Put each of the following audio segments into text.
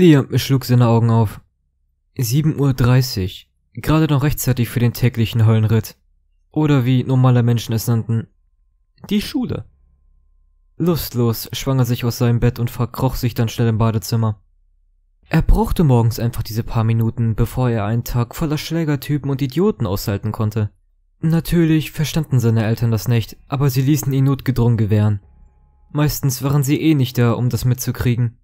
Liam schlug seine Augen auf. 7:30 Uhr. Gerade noch rechtzeitig für den täglichen Höllenritt. Oder wie normale Menschen es nannten, die Schule. Lustlos schwang er sich aus seinem Bett und verkroch sich dann schnell im Badezimmer. Er brauchte morgens einfach diese paar Minuten, bevor er einen Tag voller Schlägertypen und Idioten aushalten konnte. Natürlich verstanden seine Eltern das nicht, aber sie ließen ihn notgedrungen gewähren. Meistens waren sie eh nicht da, um das mitzukriegen.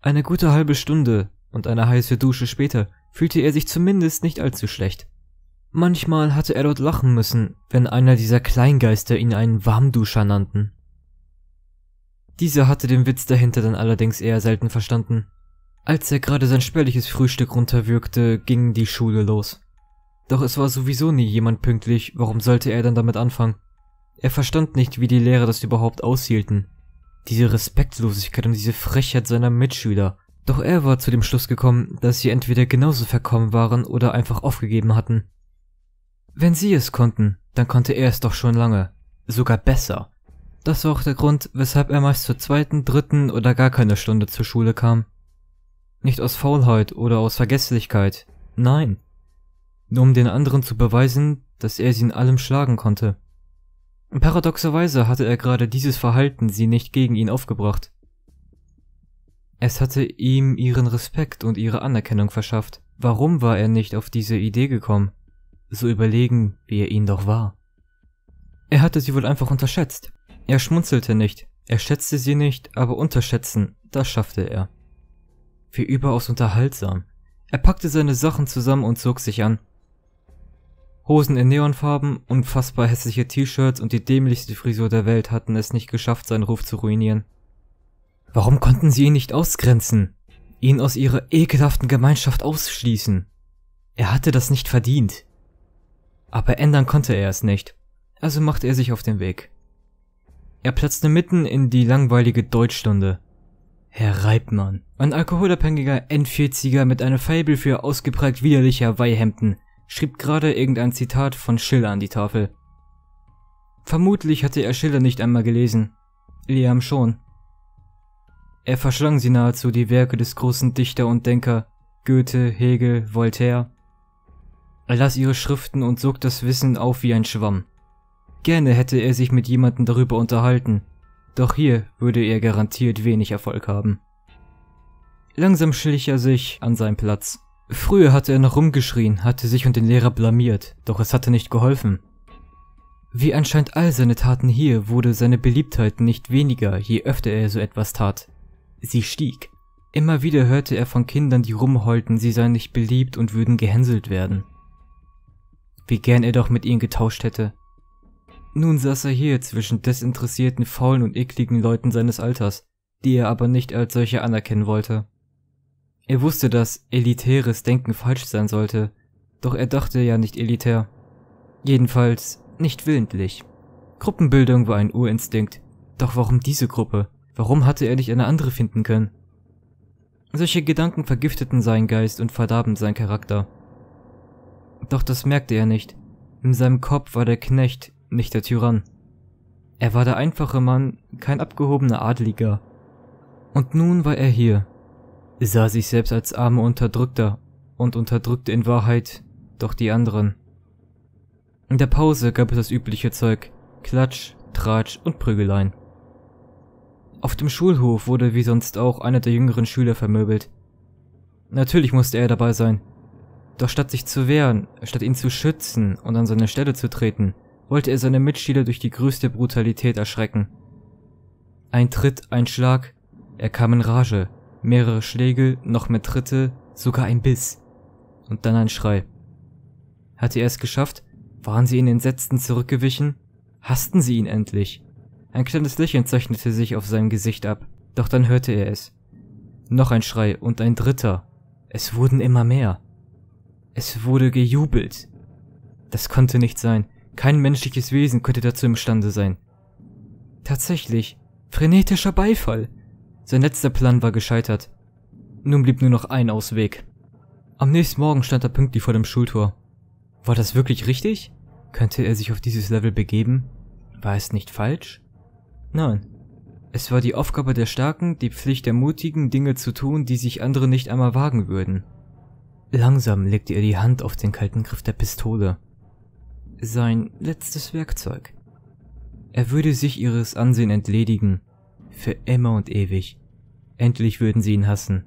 Eine gute halbe Stunde und eine heiße Dusche später fühlte er sich zumindest nicht allzu schlecht. Manchmal hatte er dort lachen müssen, wenn einer dieser Kleingeister ihn einen Warmduscher nannten. Dieser hatte den Witz dahinter dann allerdings eher selten verstanden. Als er gerade sein spärliches Frühstück runterwürgte, ging die Schule los. Doch es war sowieso nie jemand pünktlich, warum sollte er dann damit anfangen? Er verstand nicht, wie die Lehrer das überhaupt aushielten. Diese Respektlosigkeit und diese Frechheit seiner Mitschüler. Doch er war zu dem Schluss gekommen, dass sie entweder genauso verkommen waren oder einfach aufgegeben hatten. Wenn sie es konnten, dann konnte er es doch schon lange. Sogar besser. Das war auch der Grund, weshalb er meist zur zweiten, dritten oder gar keine Stunde zur Schule kam. Nicht aus Faulheit oder aus Vergesslichkeit, nein. Nur um den anderen zu beweisen, dass er sie in allem schlagen konnte. Paradoxerweise hatte er gerade dieses Verhalten sie nicht gegen ihn aufgebracht. Es hatte ihm ihren Respekt und ihre Anerkennung verschafft. Warum war er nicht auf diese Idee gekommen? So überlegen, wie er ihn doch war. Er hatte sie wohl einfach unterschätzt. Er schmunzelte nicht, er schätzte sie nicht, aber unterschätzen, das schaffte er. Wie überaus unterhaltsam. Er packte seine Sachen zusammen und zog sich an. Hosen in Neonfarben, unfassbar hässliche T-Shirts und die dämlichste Frisur der Welt hatten es nicht geschafft, seinen Ruf zu ruinieren. Warum konnten sie ihn nicht ausgrenzen? Ihn aus ihrer ekelhaften Gemeinschaft ausschließen? Er hatte das nicht verdient. Aber ändern konnte er es nicht, also machte er sich auf den Weg. Er platzte mitten in die langweilige Deutschstunde. Herr Reibmann, ein alkoholabhängiger N40er mit einem Faible für ausgeprägt widerliche Hawaii-Hemden, schrieb gerade irgendein Zitat von Schiller an die Tafel. Vermutlich hatte er Schiller nicht einmal gelesen. Liam schon. Er verschlang sie nahezu, die Werke des großen Dichter und Denker, Goethe, Hegel, Voltaire. Er las ihre Schriften und sog das Wissen auf wie ein Schwamm. Gerne hätte er sich mit jemandem darüber unterhalten, doch hier würde er garantiert wenig Erfolg haben. Langsam schlich er sich an seinen Platz. Früher hatte er noch rumgeschrien, hatte sich und den Lehrer blamiert, doch es hatte nicht geholfen. Wie anscheinend all seine Taten hier, wurde seine Beliebtheit nicht weniger, je öfter er so etwas tat. Sie stieg. Immer wieder hörte er von Kindern, die rumheulten, sie seien nicht beliebt und würden gehänselt werden. Wie gern er doch mit ihnen getauscht hätte. Nun saß er hier zwischen desinteressierten, faulen und ekligen Leuten seines Alters, die er aber nicht als solche anerkennen wollte. Er wusste, dass elitäres Denken falsch sein sollte, doch er dachte ja nicht elitär. Jedenfalls nicht willentlich. Gruppenbildung war ein Urinstinkt, doch warum diese Gruppe? Warum hatte er nicht eine andere finden können? Solche Gedanken vergifteten seinen Geist und verdarben seinen Charakter. Doch das merkte er nicht. In seinem Kopf war der Knecht, nicht der Tyrann. Er war der einfache Mann, kein abgehobener Adliger. Und nun war er hier. Er sah sich selbst als armer Unterdrückter und unterdrückte in Wahrheit doch die anderen. In der Pause gab es das übliche Zeug: Klatsch, Tratsch und Prügeleien. Auf dem Schulhof wurde wie sonst auch einer der jüngeren Schüler vermöbelt. Natürlich musste er dabei sein. Doch statt sich zu wehren, statt ihn zu schützen und an seine Stelle zu treten, wollte er seine Mitschüler durch die größte Brutalität erschrecken. Ein Tritt, ein Schlag, er kam in Rage, mehrere Schläge, noch mehr Tritte, sogar ein Biss. Und dann ein Schrei. Hatte er es geschafft? Waren sie in den Sätzen zurückgewichen? Hassten sie ihn endlich? Ein kleines Lächeln zeichnete sich auf seinem Gesicht ab, doch dann hörte er es. Noch ein Schrei und ein dritter. Es wurden immer mehr. Es wurde gejubelt. Das konnte nicht sein. Kein menschliches Wesen könnte dazu imstande sein. Tatsächlich, frenetischer Beifall. Sein letzter Plan war gescheitert. Nun blieb nur noch ein Ausweg. Am nächsten Morgen stand er pünktlich vor dem Schultor. War das wirklich richtig? Könnte er sich auf dieses Level begeben? War es nicht falsch? Nein, Es war die Aufgabe der Starken, die Pflicht der Mutigen, Dinge zu tun, die sich andere nicht einmal wagen würden. Langsam legte er die Hand auf den kalten Griff der Pistole. Sein letztes Werkzeug. Er würde sich ihres Ansehen entledigen. Für immer und ewig. Endlich würden sie ihn hassen.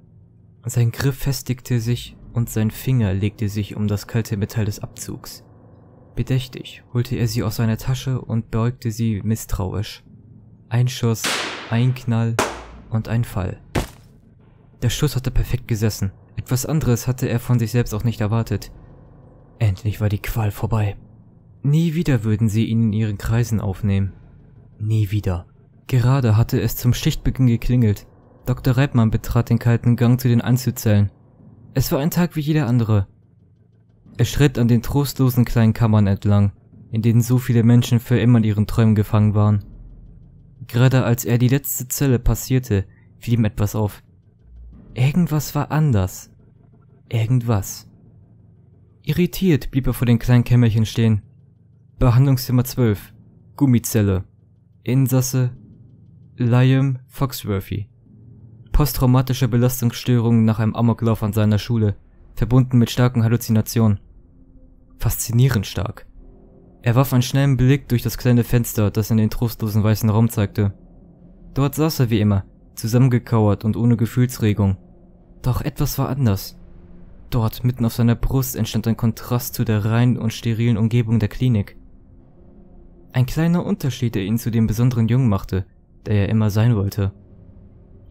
Sein Griff festigte sich und sein Finger legte sich um das kalte Metall des Abzugs. Bedächtig holte er sie aus seiner Tasche und beäugte sie misstrauisch. Ein Schuss, ein Knall und ein Fall. Der Schuss hatte perfekt gesessen. Etwas anderes hatte er von sich selbst auch nicht erwartet. Endlich war die Qual vorbei. Nie wieder würden sie ihn in ihren Kreisen aufnehmen. Nie wieder. Gerade hatte es zum Schichtbeginn geklingelt. Dr. Reibmann betrat den kalten Gang zu den Einzelzellen. Es war ein Tag wie jeder andere. Er schritt an den trostlosen kleinen Kammern entlang, in denen so viele Menschen für immer in ihren Träumen gefangen waren. Gerade als er die letzte Zelle passierte, fiel ihm etwas auf. Irgendwas war anders. Irgendwas. Irritiert blieb er vor den kleinen Kämmerchen stehen. Behandlungszimmer 12. Gummizelle. Insasse Liam Foxworthy. Posttraumatische Belastungsstörungen nach einem Amoklauf an seiner Schule, verbunden mit starken Halluzinationen. Faszinierend stark. Er warf einen schnellen Blick durch das kleine Fenster, das in den trostlosen weißen Raum zeigte. Dort saß er wie immer, zusammengekauert und ohne Gefühlsregung. Doch etwas war anders. Dort, mitten auf seiner Brust, entstand ein Kontrast zu der reinen und sterilen Umgebung der Klinik. Ein kleiner Unterschied, der ihn zu dem besonderen Jungen machte, der er immer sein wollte.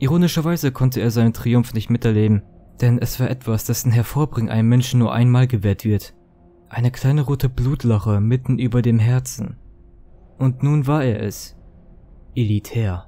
Ironischerweise konnte er seinen Triumph nicht miterleben, denn es war etwas, dessen Hervorbringen einem Menschen nur einmal gewährt wird. Eine kleine rote Blutlache mitten über dem Herzen. Und nun war er es. Elitär.